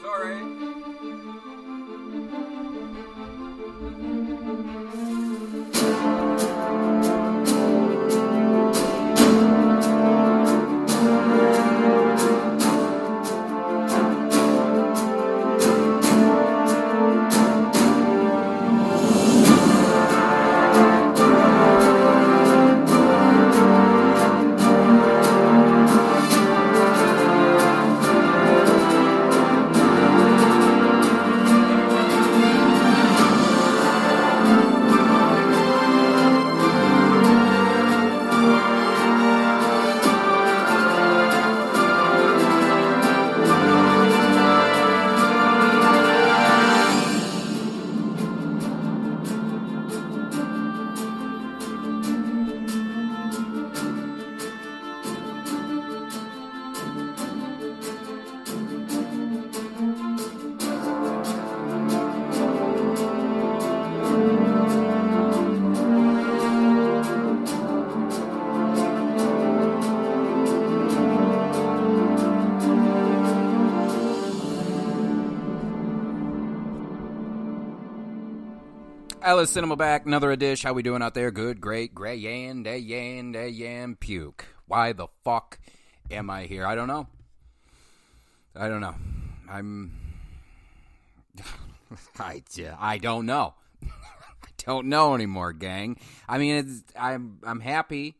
Sorry. Ellis Cinema back, another edition. How we doing out there? Good, great, puke. Why the fuck am I here? I don't know. I don't know. I don't know anymore, gang. I mean, I'm happy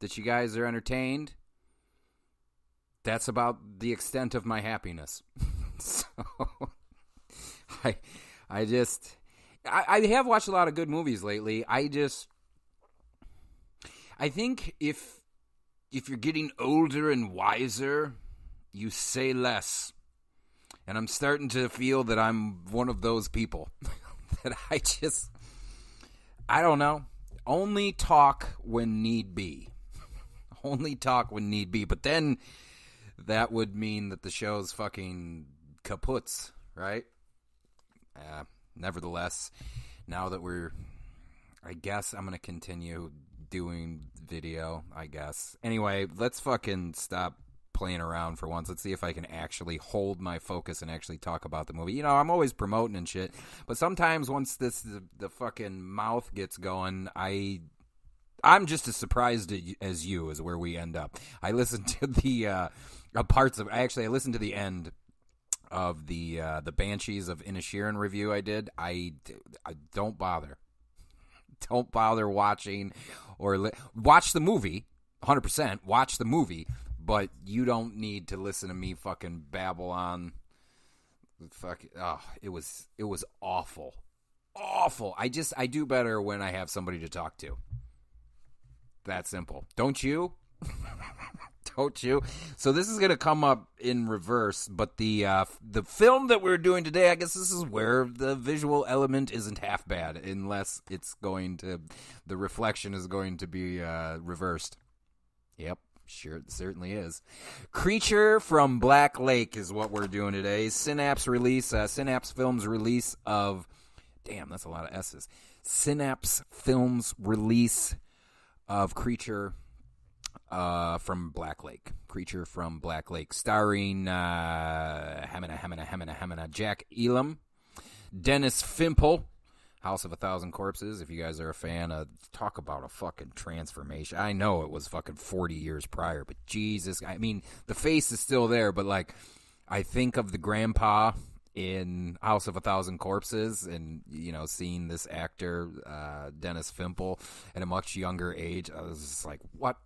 that you guys are entertained. That's about the extent of my happiness. So, I have watched a lot of good movies lately. I think if you're getting older and wiser, you say less. And I'm starting to feel that I'm one of those people. That I don't know. Only talk when need be. Only talk when need be. But then that would mean that the show's fucking kaputs, right? Nevertheless, now that I guess I'm going to continue doing video, I guess. Anyway, let's fucking stop playing around for once. Let's see if I can actually hold my focus and actually talk about the movie. You know, I'm always promoting and shit, but sometimes once the fucking mouth gets going, I'm just as surprised as you is where we end up. I listened to the I listened to the end of the Banshees of Inisherin review I did. I don't bother. Don't bother watching or watch the movie, 100%. Watch the movie, but you don't need to listen to me fucking babble on. Fuck, it was awful. Awful. I do better when I have somebody to talk to. That simple. Don't you? Don't you? So this is going to come up in reverse, but the film that we're doing today, I guess this is where the visual element isn't half bad, unless the reflection is going to be reversed. Yep, sure, it certainly is. Creature from Black Lake is what we're doing today. Synapse Films release of, damn, that's a lot of S's. Synapse Films release of Creature from Black Lake. Creature from Black Lake, starring Jack Elam, Dennis Fimple, House of a Thousand Corpses. If you guys are a fan of, talk about a fucking transformation. I know it was fucking 40 years prior, but Jesus, I mean, the face is still there, but like, I think of the grandpa in House of a Thousand Corpses, and you know, seeing this actor Dennis Fimple at a much younger age, I was just like, what?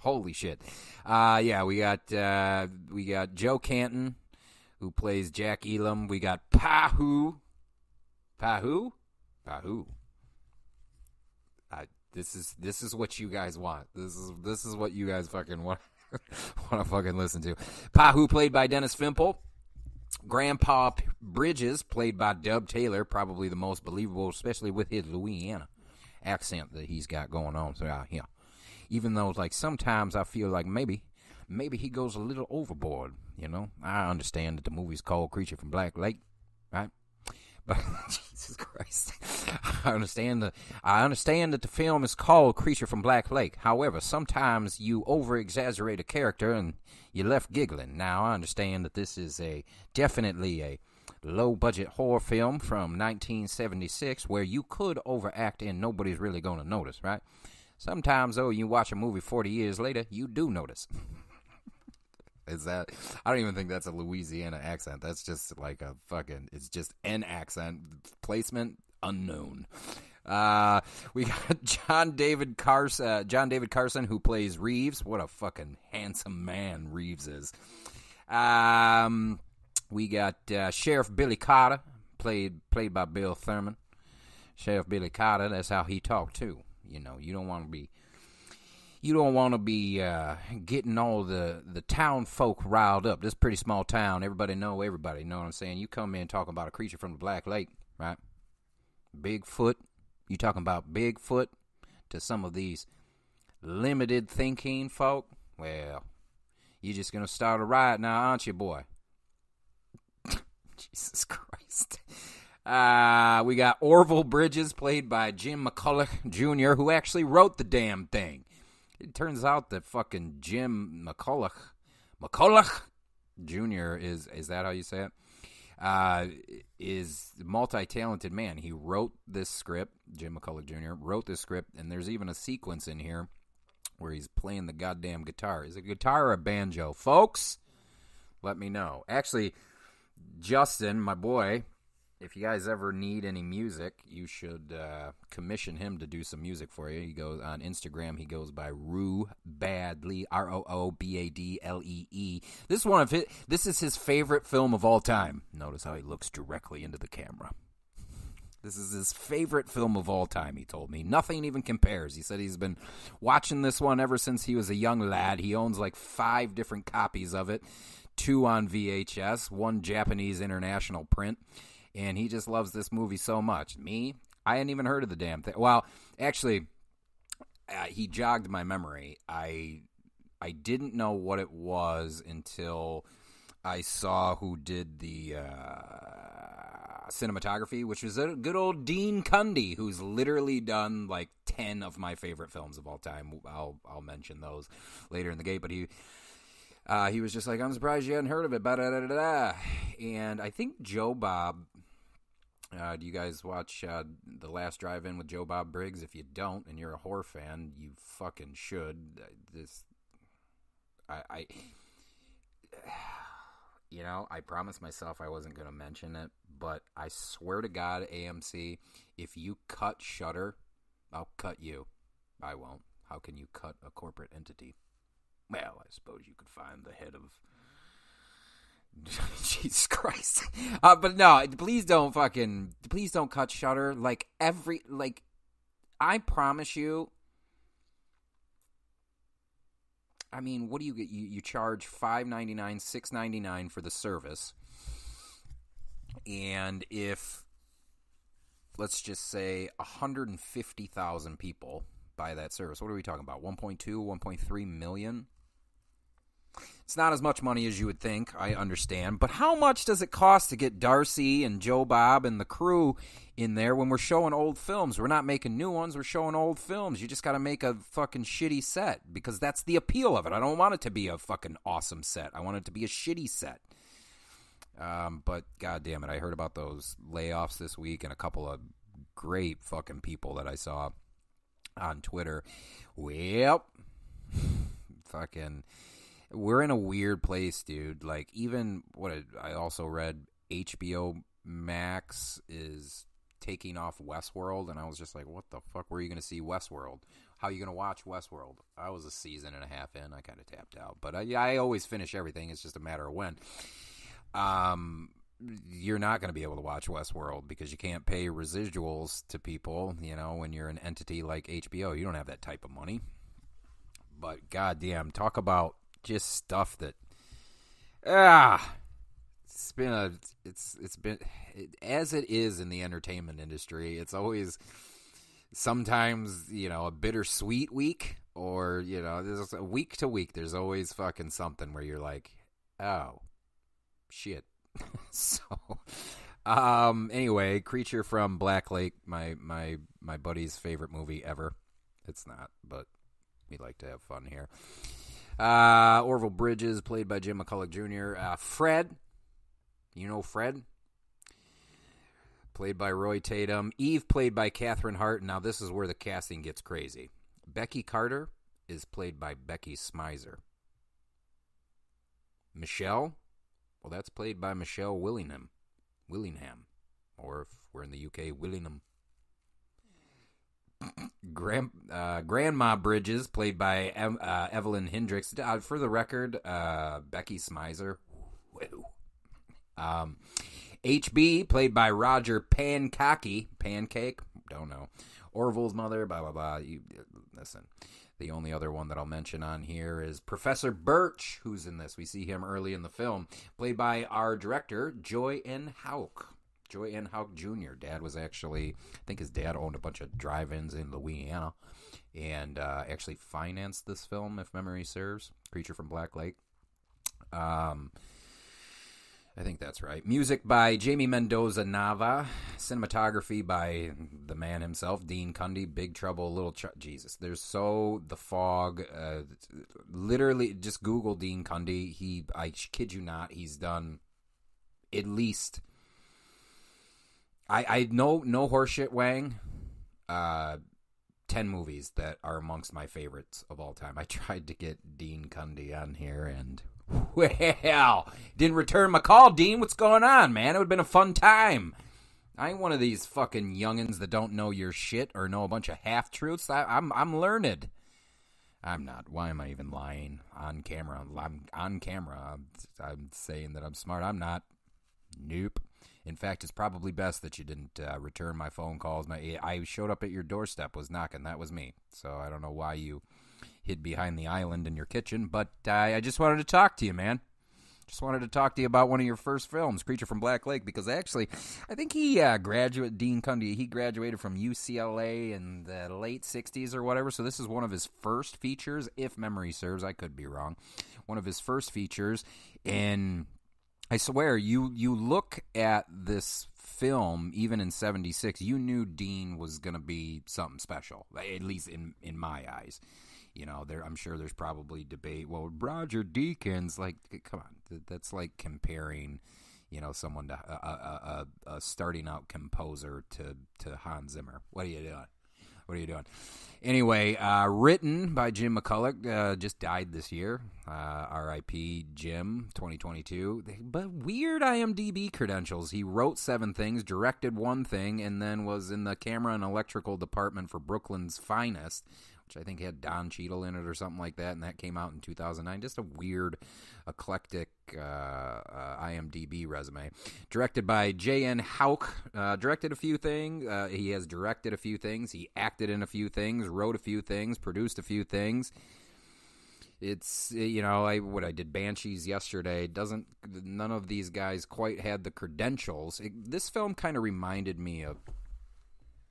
Holy shit. We got Joe Canton, who plays Jack Elam. We got Pahoo. This is what you guys want. This is what you guys fucking want to fucking listen to. Pahoo, played by Dennis Fimple. Grandpa Briggs, played by Dub Taylor, probably the most believable, especially with his Louisiana accent that he's got going on throughout here. Even though, like, sometimes I feel like maybe he goes a little overboard, you know? I understand that the movie's called Creature from Black Lake, right? Jesus Christ. I understand that the film is called Creature from Black Lake. However, sometimes you over-exaggerate a character and you're left giggling. Now, I understand that this is definitely a low-budget horror film from 1976 where you could overact and nobody's really going to notice, right? Sometimes, though, you watch a movie 40 years later, you do notice. Is that? I don't even think that's a Louisiana accent. That's just like a fucking... It's just an accent. Placement unknown. We got John David Carson, who plays Rives. What a fucking handsome man Rives is. We got Sheriff Billy Carter, played by Bill Thurman. Sheriff Billy Carter. That's how he talked too. You know, you don't want to be... You don't want to be getting all the town folk riled up. This is a pretty small town. Everybody. You know what I'm saying? You come in talking about a creature from the Black Lake, right? Bigfoot. You talking about Bigfoot to some of these limited thinking folk? Well, you're just going to start a riot now, aren't you, boy? Jesus Christ. We got Orville Bridges, played by Jim McCullough Jr., who actually wrote the damn thing. It turns out that fucking Jim McCullough Jr. is that how you say it? Is a multi-talented man. He wrote this script. Jim McCullough Jr. wrote this script, and there's even a sequence in here where he's playing the goddamn guitar. Is it a guitar or a banjo? Folks, let me know. Actually, Justin, my boy, if you guys ever need any music, you should commission him to do some music for you. He goes on Instagram. He goes by Roo Badlee, ROOBADLEE. This is one of his. This is his favorite film of all time. Notice how he looks directly into the camera. This is his favorite film of all time. He told me nothing even compares. He said he's been watching this one ever since he was a young lad. He owns like 5 different copies of it, 2 on VHS, 1 Japanese international print. And he just loves this movie so much. Me, I hadn't even heard of the damn thing. Well, actually, he jogged my memory. I didn't know what it was until I saw who did the cinematography, which was a good old Dean Cundey, who's literally done like 10 of my favorite films of all time. I'll mention those later in the game, but he was just like, I'm surprised you hadn't heard of it. And I think Joe Bob... do you guys watch The Last Drive-In with Joe Bob Briggs? If you don't, and you're a horror fan, you fucking should. I promised myself I wasn't going to mention it, but I swear to God, AMC, if you cut Shudder, I'll cut you. I won't. How can you cut a corporate entity? Well, I suppose you could find the head of... Jesus Christ. But no, please don't cut Shudder. I promise you, I mean, what do you get? You charge $5.99, $6.99 for the service. And if, let's just say, 150,000 people buy that service, what are we talking about? 1.2, 1.3 million? It's not as much money as you would think, I understand, but how much does it cost to get Darcy and Joe Bob and the crew in there when we're showing old films? We're not making new ones, we're showing old films. You just got to make a fucking shitty set because that's the appeal of it. I don't want it to be a fucking awesome set. I want it to be a shitty set. But goddamn it, I heard about those layoffs this week and a couple of great fucking people that I saw on Twitter. Well, fucking... We're in a weird place, dude. Like, even what I also read, HBO Max is taking off Westworld, and I was just like, what the fuck? Where are you going to see Westworld? How are you going to watch Westworld? I was a season and a half in. I kind of tapped out. But I always finish everything. It's just a matter of when. You're not going to be able to watch Westworld because you can't pay residuals to people, you know, when you're an entity like HBO. You don't have that type of money. But goddamn, talk about... just stuff that as it is in the entertainment industry, it's always sometimes, you know, a bittersweet week, or, you know, there's a week to week, there's always fucking something where you're like, oh shit. So Anyway, Creature from Black Lake, my buddy's favorite movie ever. It's not, but we like to have fun here. Orville Bridges, played by Jim McCullough Jr. Fred, you know Fred, played by Roy Tatum. Eve, played by Catherine Hart. Now this is where the casting gets crazy. Becky Carter is played by Becky Smizer. Michelle, well, that's played by Michelle Willingham, or if we're in the UK, Willingham. Grandma Bridges, played by Evelyn Hendricks. For the record, Becky Smizer. HB, played by Roger Pankaki. Pancake? Don't know. Orville's mother, blah, blah, blah. Listen, the only other one that I'll mention on here is Professor Birch, who's in this. We see him early in the film, played by our director, Joy N. Houck. Joy N. Houck Jr. Dad was actually, I think his dad owned a bunch of drive-ins in Louisiana and actually financed this film, if memory serves, Creature from Black Lake. I think that's right. Music by Jamie Mendoza-Nava. Cinematography by the man himself, Dean Cundey. Big Trouble, Little Jesus. There's so the fog. Literally, just Google Dean Cundey. He, I kid you not, he's done at least... I know, no horseshit, Wang, 10 movies that are amongst my favorites of all time. I tried to get Dean Cundey on here, and, well, didn't return my call, Dean. What's going on, man? It would have been a fun time. I ain't one of these fucking youngins that don't know your shit or know a bunch of half-truths. I'm learned. I'm not. Why am I even lying on camera? I'm on camera. I'm saying that I'm smart. I'm not. Nope. In fact, it's probably best that you didn't return my phone calls. I showed up at your doorstep, was knocking. That was me. So I don't know why you hid behind the island in your kitchen, but I just wanted to talk to you, man. Just wanted to talk to you about one of your first films, Creature from Black Lake, because actually, I think he Dean Cundey, he graduated from UCLA in the late 60s or whatever, so this is one of his first features, if memory serves. I could be wrong. One of his first features in... I swear, you look at this film, even in 76, you knew Dean was going to be something special, at least in my eyes. You know, I'm sure there's probably debate. Well, Roger Deakins, like, come on, that's like comparing, you know, someone to a starting out composer to Hans Zimmer. What are you doing? Anyway, written by Jim McCullough, just died this year. R.I.P. Jim, 2022. But weird IMDb credentials. He wrote 7 things, directed 1 thing, and then was in the camera and electrical department for Brooklyn's Finest, which I think had Don Cheadle in it or something like that, and that came out in 2009. Just a weird, eclectic IMDb resume. Directed by Joy N. Houck. Directed a few things. He has directed a few things. He acted in a few things, wrote a few things, produced a few things. It's, you know, I did Banshees yesterday. None of these guys quite had the credentials. This film kind of reminded me of,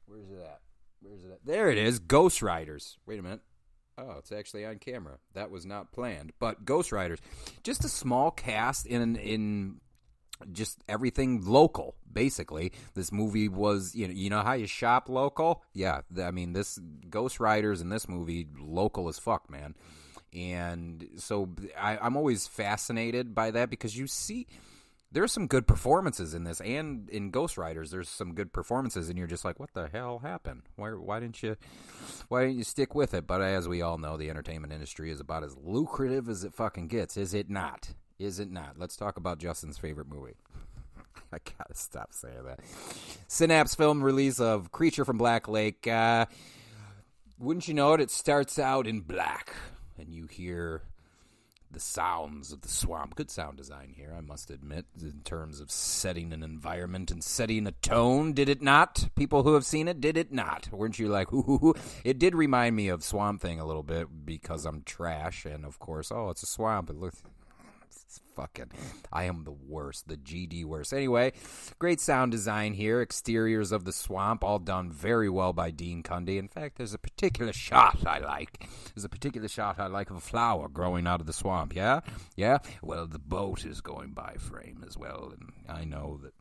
where's it at? There it is, Ghost Riders. Wait a minute. Oh, it's actually on camera. That was not planned. But Ghost Riders, just a small cast in just everything local, basically. This movie was, you know how you shop local? Yeah, I mean, this Ghost Riders and this movie, local as fuck, man. And so I'm always fascinated by that because you see... There's some good performances in this, and in Ghost Riders, there's some good performances, and you're just like, what the hell happened? Why didn't you stick with it? But as we all know, the entertainment industry is about as lucrative as it fucking gets. Is it not? Let's talk about Justin's favorite movie. I gotta stop saying that. Synapse Film release of Creature from Black Lake. Wouldn't you know it? It starts out in black, and you hear... the sounds of the swamp. Good sound design here, I must admit, in terms of setting an environment and setting a tone, did it not? People who have seen it, did it not? Weren't you like, ooh. It did remind me of Swamp Thing a little bit because I'm trash, and of course, oh, it's a swamp. It looks... It's fucking... I am the worst, the GD worst. Anyway, great sound design here. Exteriors of the swamp, all done very well by Dean Cundey. In fact, there's a particular shot I like. Of a flower growing out of the swamp, yeah? Yeah? Well, the boat is going by frame as well, and I know that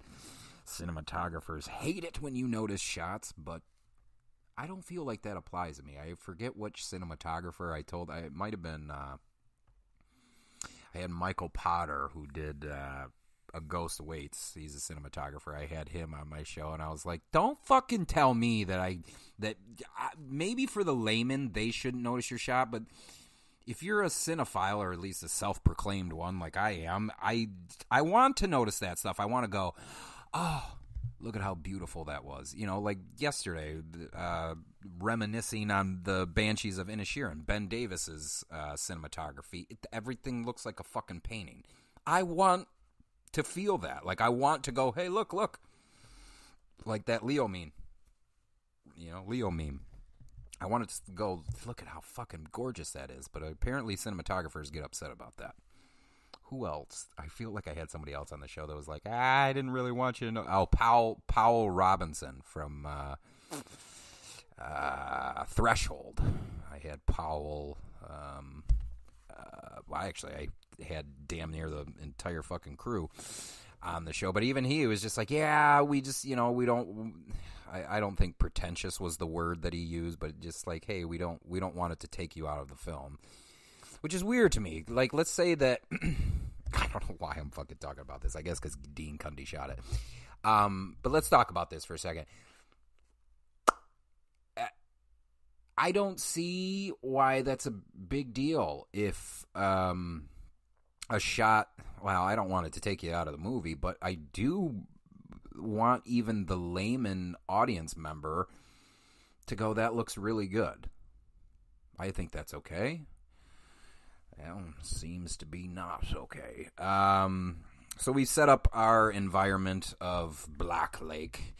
Cinematographers hate it when you notice shots, but I don't feel like that applies to me. I forget which cinematographer I told. It might have been, I had Michael Potter, who did A Ghost Waits. He's a cinematographer. I had him on my show, and I was like, don't fucking tell me that maybe for the layman, they shouldn't notice your shot, but if you're a cinephile, or at least a self-proclaimed one like I am, I want to notice that stuff. I want to go, oh, look at how beautiful that was. You know, like yesterday, reminiscing on The Banshees of Inisherin, Ben Davis's cinematography. Everything looks like a fucking painting. I want to feel that. Like, I want to go, hey, look. Like that Leo meme. You know, Leo meme. I wanted to go, look at how fucking gorgeous that is. But apparently cinematographers get upset about that. Who else? I feel like I had somebody else on the show that was like, I didn't really want you to know. Oh, Powell Robinson from Threshold. I had Powell. I had damn near the entire fucking crew on the show. But even he was just like, yeah, we just, you know, we don't. I don't think pretentious was the word that he used, but just like, hey, we don't want it to take you out of the film, which is weird to me. Like, let's say that I don't know why I'm fucking talking about this. I guess because Dean Cundey shot it. But let's talk about this for a second. I don't see why that's a big deal if a shot. Well, I don't want it to take you out of the movie, but I do want even the layman audience member to go, that looks really good. I think that's okay. Well, seems to be not okay. So we set up our environment of Black Lake,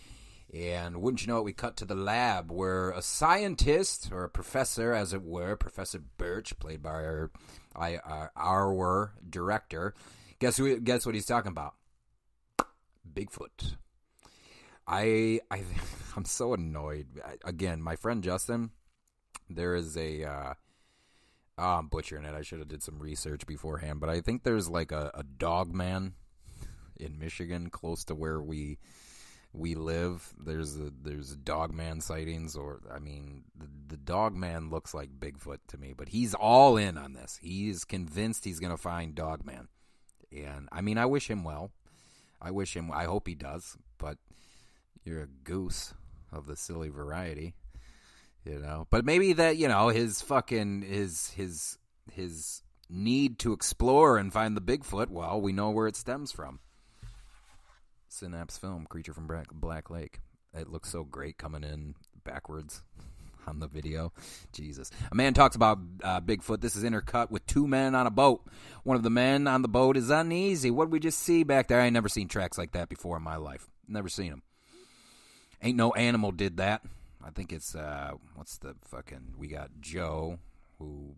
and wouldn't you know it, we cut to the lab where a scientist, or a professor as it were, Professor Birch, played by our director, guess what he's talking about? Bigfoot. I'm so annoyed. Again, my friend Justin, there is a I'm butchering it. I should have did some research beforehand, but I think there's like a dog man in Michigan close to where we live. There's dog man sightings, or I mean, the dog man looks like Bigfoot to me, but he's all in on this. He's convinced he's going to find dog man. And I mean, I wish him well. I hope he does, but you're a goose of the silly variety, you know. But maybe that, you know, his need to explore and find the Bigfoot, well, we know where it stems from. Synapse Film, Creature from Black Lake. It looks so great coming in backwards on the video. Jesus. A man talks about Bigfoot. This is intercut with two men on a boat. One of the men on the boat is uneasy. What did we just see back there? I ain't never seen tracks like that before in my life. Never seen them. Ain't no animal did that. I think it's, what's the fucking, we got Joe, who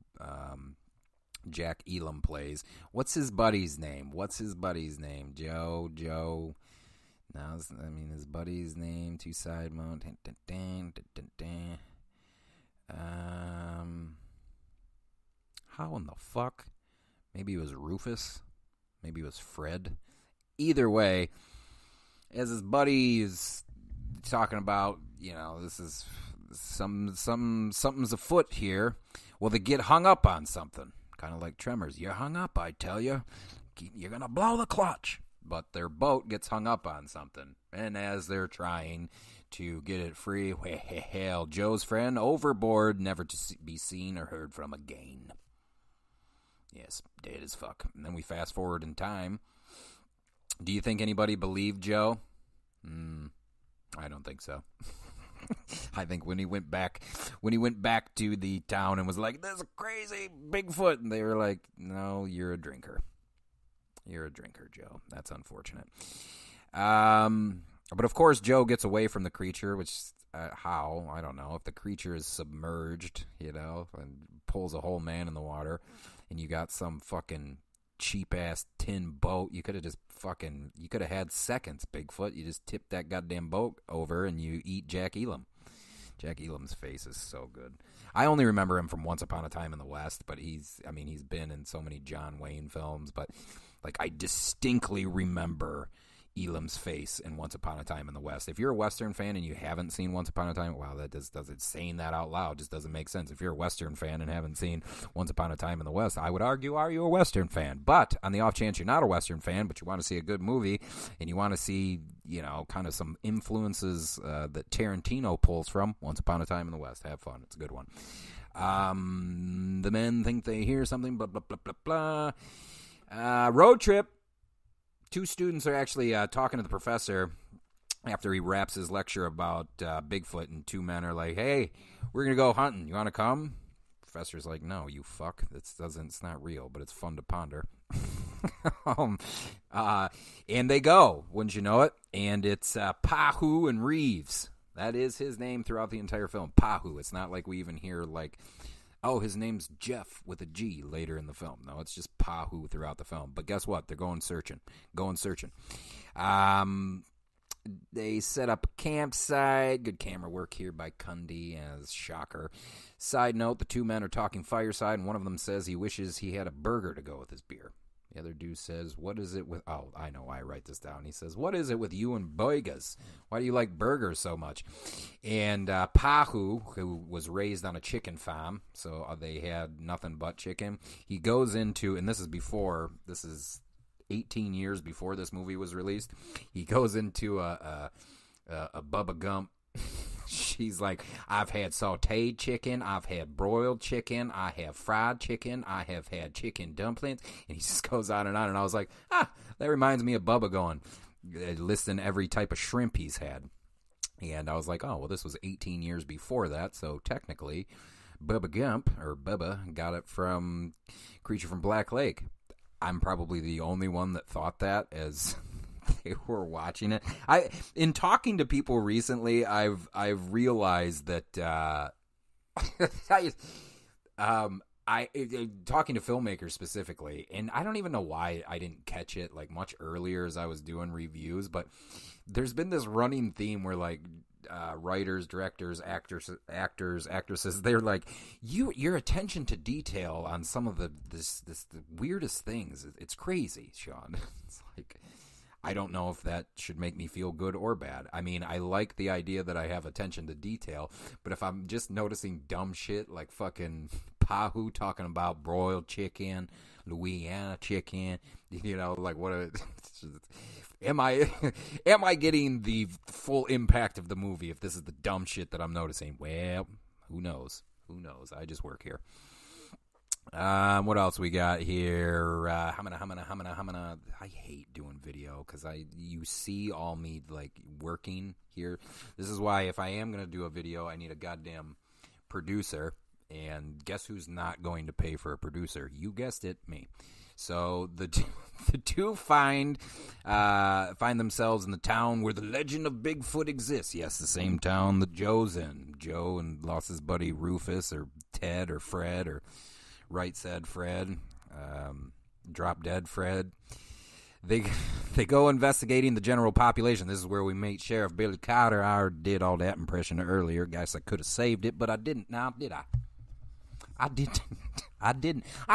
Jack Elam plays. What's his buddy's name? Joe. Now, I mean, his buddy's name, Two Side Mountain. How in the fuck? Maybe it was Rufus. Maybe it was Fred. Either way, as his buddy is talking about, you know, this is something's afoot here. Well, they get hung up on something, kind of like Tremors. You're hung up, I tell you. You're gonna blow the clutch. But their boat gets hung up on something, and as they're trying to get it free, well, Joe's friend overboard, never to be seen or heard from again. Yes, dead as fuck. And then we fast forward in time. Do you think anybody believed Joe? I don't think so. I think when he went back to the town and was like, "This is crazy Bigfoot," and they were like, "No, you're a drinker. You're a drinker, Joe. That's unfortunate." But of course, Joe gets away from the creature, which how? I don't know. If the creature is submerged, you know, and pulls a whole man in the water, and you got some fucking cheap-ass tin boat, you could have had seconds, Bigfoot. You just tipped that goddamn boat over, and you eat Jack Elam. Jack Elam's face is so good. I only remember him from Once Upon a Time in the West, but he's been in so many John Wayne films, but like I distinctly remember Elam's face in Once Upon a Time in the West. If you're a Western fan and you haven't seen Once Upon a Time, wow, that just doesn't, saying that out loud just doesn't make sense. If you're a Western fan and haven't seen Once Upon a Time in the West, I would argue, are you a Western fan? But on the off chance you're not a Western fan, but you want to see a good movie and you want to see, you know, kind of some influences that Tarantino pulls from, Once Upon a Time in the West. Have fun. It's a good one. The men think they hear something, blah, blah, blah, blah, blah. Road trip. Two students are actually talking to the professor after he wraps his lecture about Bigfoot, and two men are like, hey, we're going to go hunting. You want to come? Professor's like, no, you fuck. It's not real, but it's fun to ponder. And they go, wouldn't you know it? And it's Pahoo and Rives. That is his name throughout the entire film, Pahoo. It's not like we even hear, like, oh, his name's Jeff with a G later in the film. No, it's just Pahoo throughout the film. But guess what? They're going searching. They set up a campsite. Good camera work here by Cundey as shocker. Side note, the two men are talking fireside, and one of them says he wishes he had a burger to go with his beer. The other dude says, what is it with... Oh, I know why I write this down. He says, what is it with you and boigas? Why do you like burgers so much? And Pahoo, who was raised on a chicken farm, so they had nothing but chicken, he goes into... And this is before... This is 18 years before this movie was released. He goes into a Bubba Gump. She's like, I've had sauteed chicken, I've had broiled chicken, I have fried chicken, I have had chicken dumplings, and he just goes on, and I was like, that reminds me of Bubba going, listing every type of shrimp he's had, and I was like, oh, well, this was 18 years before that, so technically, Bubba Gump, or Bubba, got it from Creature from Black Lake. I'm probably the only one that thought that as... They were watching it. In talking to people recently, I've realized that talking to filmmakers specifically, and I don't even know why I didn't catch it like much earlier as I was doing reviews, but there's been this running theme where like writers, directors, actors, actresses, they're like, your attention to detail on some of the weirdest things. It's crazy, Sean. It's like, I don't know if that should make me feel good or bad. I mean, I like the idea that I have attention to detail, but if I'm just noticing dumb shit like fucking Pahoo talking about broiled chicken, Louisiana chicken, you know, like what a... Am I getting the full impact of the movie if this is the dumb shit that I'm noticing? Well, who knows? Who knows? I just work here. What else we got here? Hamina. I hate doing video because you see all me like working here. This is why if I am going to do a video, I need a goddamn producer. And guess who's not going to pay for a producer? You guessed it, me. So the two find themselves in the town where the legend of Bigfoot exists. Yes, the same town that Joe's in. Joe and lost his buddy Rufus or Ted or Fred or... Right Said Fred, Drop Dead Fred. They go investigating the general population. This is where we meet Sheriff Billy Carter. I already did all that impression earlier. Guess I could have saved it, but I didn't. Now, did I? I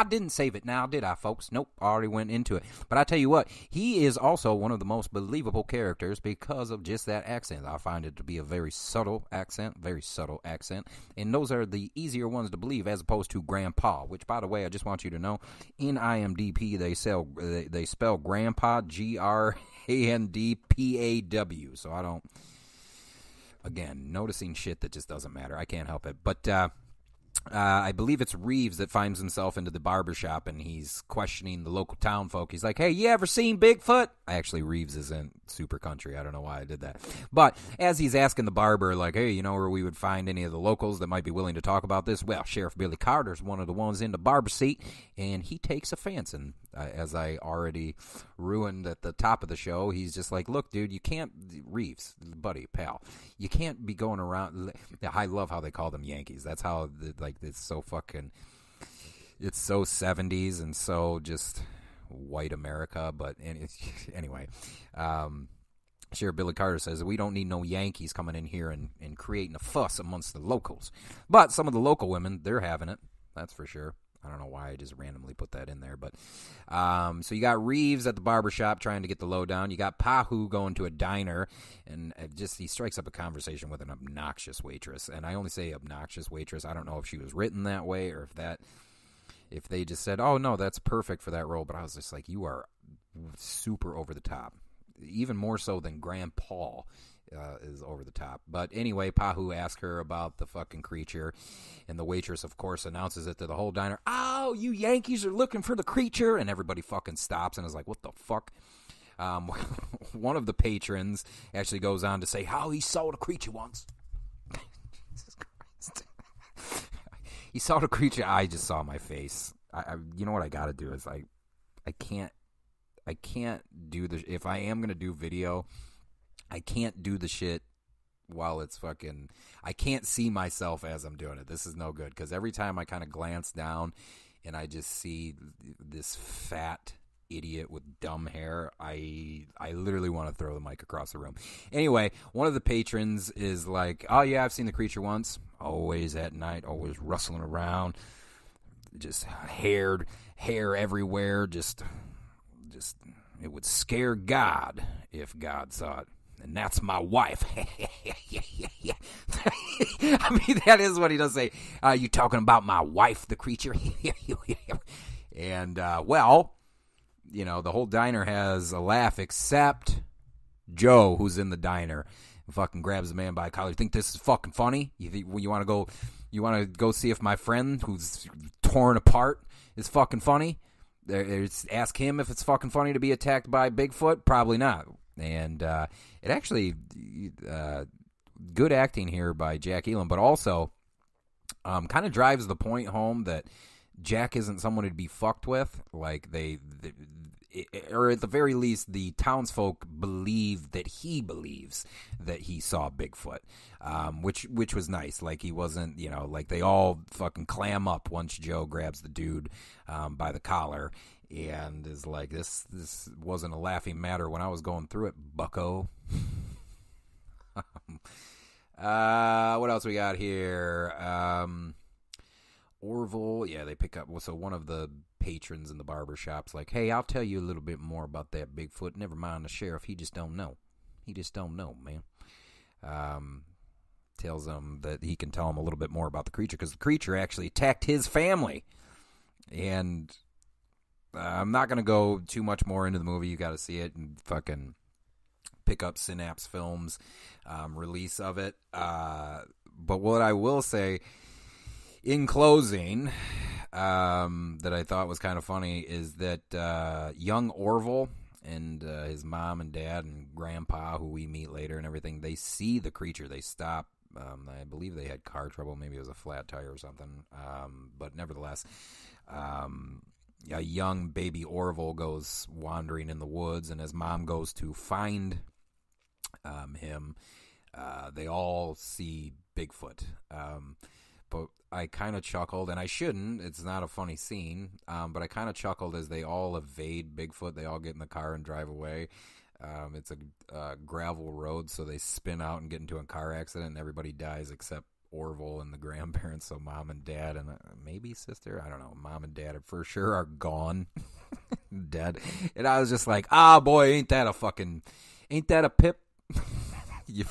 didn't save it now, did I, folks? Nope, I already went into it. But I tell you what, he is also one of the most believable characters because of just that accent. I find it to be a very subtle accent. And those are the easier ones to believe as opposed to Grandpa, which, by the way, I just want you to know, in IMDb, they spell Grandpa Grandpaw. So I don't, again, noticing shit that just doesn't matter. I can't help it. But, I believe it's Rives that finds himself into the barbershop and he's questioning the local town folk. He's like, hey, you ever seen Bigfoot? Actually, Rives isn't super country. I don't know why I did that. But as he's asking the barber, like, hey, you know where we would find any of the locals that might be willing to talk about this? Well, Sheriff Billy Carter's one of the ones in the barber seat, and he takes offense. And as I already ruined at the top of the show, he's just like, look, dude, you can't, Rives, buddy, pal, you can't be going around. I love how they call them Yankees. That's how, like, it's so fucking, it's so 70s and so just white America. But anyway, Sheriff Billy Carter says, we don't need no Yankees coming in here and creating a fuss amongst the locals. But some of the local women, they're having it, that's for sure. I don't know why I just randomly put that in there, but so you got Rives at the barbershop trying to get the lowdown. You got Pahoo going to a diner, and just he strikes up a conversation with an obnoxious waitress. And I only say obnoxious waitress. I don't know if she was written that way or if they just said, oh, no, that's perfect for that role. But I was just like, you are super over the top, even more so than Graham Paul. Is over the top. But anyway, Pahoo asks her about the fucking creature, and the waitress, of course, announces it to the whole diner. Oh, you Yankees are looking for the creature, and everybody fucking stops and is like, what the fuck? One of the patrons actually goes on to say how he saw the creature once. Jesus Christ. He saw the creature. I just saw my face. I you know what I gotta do is I can't do the, if I am gonna do video, I can't do the shit while it's fucking, I can't see myself as I'm doing it. This is no good, because every time I kind of glance down and I just see this fat idiot with dumb hair, I literally want to throw the mic across the room. Anyway, one of the patrons is like, oh yeah, I've seen the creature once. Always at night, always rustling around, just hair everywhere. Just it would scare God if God saw it. And that's my wife. I mean, that is what he does say. You talking about my wife, the creature? And, well, you know, the whole diner has a laugh except Joe, who's in the diner, fucking grabs the man by the collar. You think this is fucking funny? You want to go see if my friend who's torn apart is fucking funny? Ask him if it's fucking funny to be attacked by Bigfoot? Probably not. And it actually, good acting here by Jack Elam, but also kind of drives the point home that Jack isn't someone to be fucked with. Like or at the very least, the townsfolk believe that he believes that he saw Bigfoot, which was nice. Like he wasn't, you know, like they all fucking clam up once Joe grabs the dude by the collar. And is like, this wasn't a laughing matter when I was going through it, bucko. What else we got here? Orville, yeah, they pick up. So one of the patrons in the barbershop's like, hey, I'll tell you a little bit more about that Bigfoot. Never mind the sheriff. He just don't know. He just don't know, man. Tells him that he can tell him a little bit more about the creature because the creature actually attacked his family. And... I'm not going to go too much more into the movie. You got to see it and fucking pick up Synapse Films release of it. But what I will say in closing that I thought was kind of funny is that young Orville and his mom and dad and grandpa, who we meet later and everything, they see the creature. They stop. I believe they had car trouble. Maybe it was a flat tire or something. But nevertheless... a young baby Orville goes wandering in the woods, and his mom goes to find him. They all see Bigfoot. But I kind of chuckled, and I shouldn't. It's not a funny scene, but I kind of chuckled as they all evade Bigfoot. They all get in the car and drive away. It's a gravel road, so they spin out and get into a car accident, and everybody dies except Orville and the grandparents, so mom and dad and maybe sister, I don't know, mom and dad for sure are gone, dead. And I was just like, ah, boy, ain't that a pip? you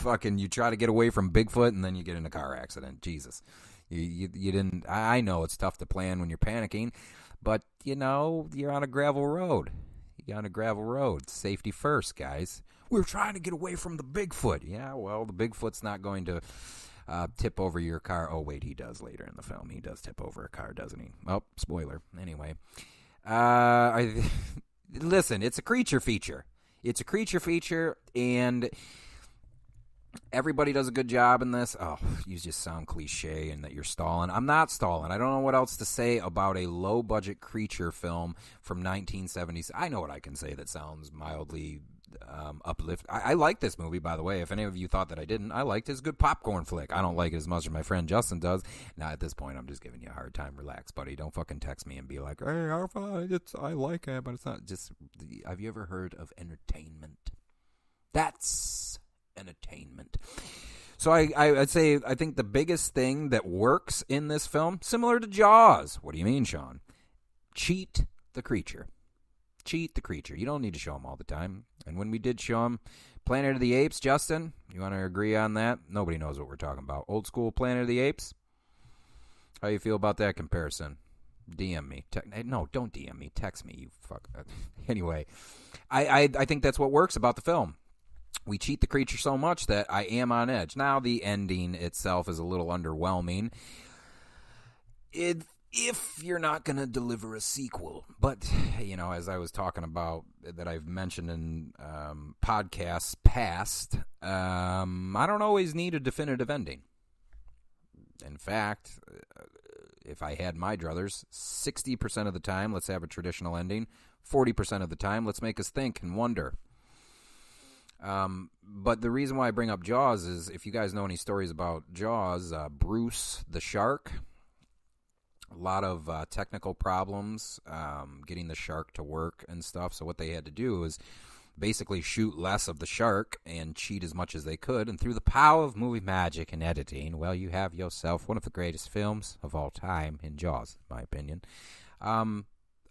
try to get away from Bigfoot and then you get in a car accident. Jesus, you didn't. I know it's tough to plan when you're panicking, but you know you're on a gravel road. Safety first, guys. We're trying to get away from the Bigfoot. Yeah, well, the Bigfoot's not going to. Tip over your car. Oh, wait, he does later in the film. He does tip over a car, doesn't he? Oh, spoiler. Anyway. Listen, it's a creature feature. And everybody does a good job in this. Oh, you just sound cliche and that you're stalling. I'm not stalling. I don't know what else to say about a low-budget creature film from 1970s. I know what I can say that sounds mildly... uplift. I like this movie, by the way. If any of you thought that I didn't, I liked his good popcorn flick. I don't like it as much as my friend Justin does. Now, at this point, I'm just giving you a hard time. Relax, buddy. Don't fucking text me and be like, hey, Alpha, I like it, but it's not just... Have you ever heard of entertainment? That's entertainment. So I'd say I think the biggest thing that works in this film, similar to Jaws. What do you mean, Sean? Cheat the creature. Cheat the creature. You don't need to show him all the time. And when we did show him Planet of the Apes, Justin, you want to agree on that? Nobody knows what we're talking about. Old school Planet of the Apes? How you feel about that comparison? DM me. No, don't DM me. Text me, you fuck. Anyway, I think that's what works about the film. We cheat the creature so much that I am on edge. Now, the ending itself is a little underwhelming. If you're not going to deliver a sequel. But, you know, as I was talking about, that I've mentioned in podcasts past, I don't always need a definitive ending. In fact, if I had my druthers, 60% of the time, let's have a traditional ending. 40% of the time, let's make us think and wonder. But the reason why I bring up Jaws is, if you guys know any stories about Jaws, Bruce the shark, a lot of technical problems getting the shark to work and stuff. So what they had to do is basically shoot less of the shark and cheat as much as they could. And through the power of movie magic and editing, well, you have yourself one of the greatest films of all time in Jaws, in my opinion.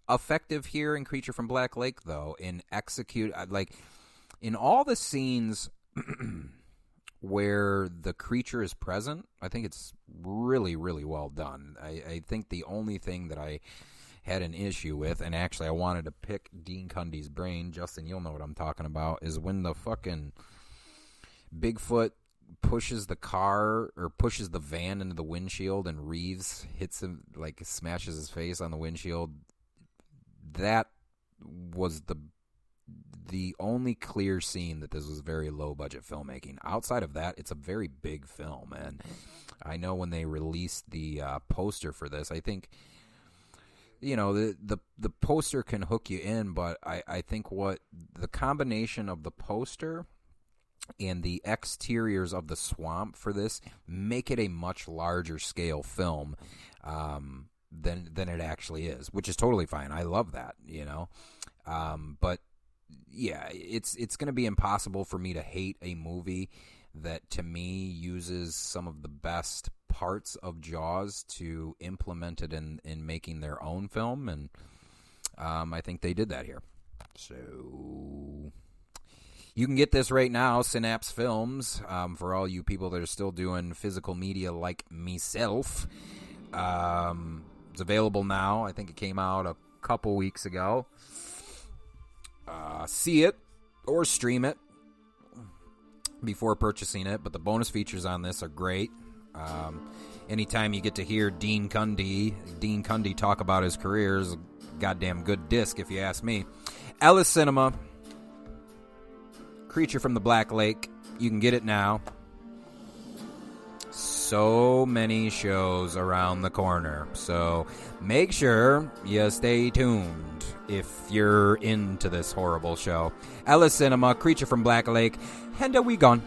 Effective here in Creature from Black Lake, though, in execute, like, in all the scenes where the creature is present, I think it's really, really well done. I think the only thing that I had an issue with, and actually I wanted to pick Dean Cundey's brain, Justin, you'll know what I'm talking about, is when the fucking Bigfoot pushes the car or pushes the van into the windshield and Reeves hits him, like smashes his face on the windshield. That was the only clear scene that this was very low-budget filmmaking. Outside of that, it's a very big film, and I know when they released the poster for this, I think, you know, the poster can hook you in, but I think what the combination of the poster and the exteriors of the swamp for this make it a much larger scale film than it actually is, which is totally fine. I love that, you know. But yeah, it's going to be impossible for me to hate a movie that, to me, uses some of the best parts of Jaws to implement it in making their own film, and I think they did that here. So you can get this right now, Synapse Films, for all you people that are still doing physical media like myself. It's available now. I think it came out a couple weeks ago. See it or stream it before purchasing it, but the bonus features on this are great. Anytime you get to hear Dean Cundey talk about his career is a goddamn good disc, if you ask me. Ellis Cinema, Creature from the Black Lake. You can get it now. So many shows around the corner, so make sure you stay tuned if you're into this horrible show. Ellis Cinema, Creature from Black Lake, and we gone.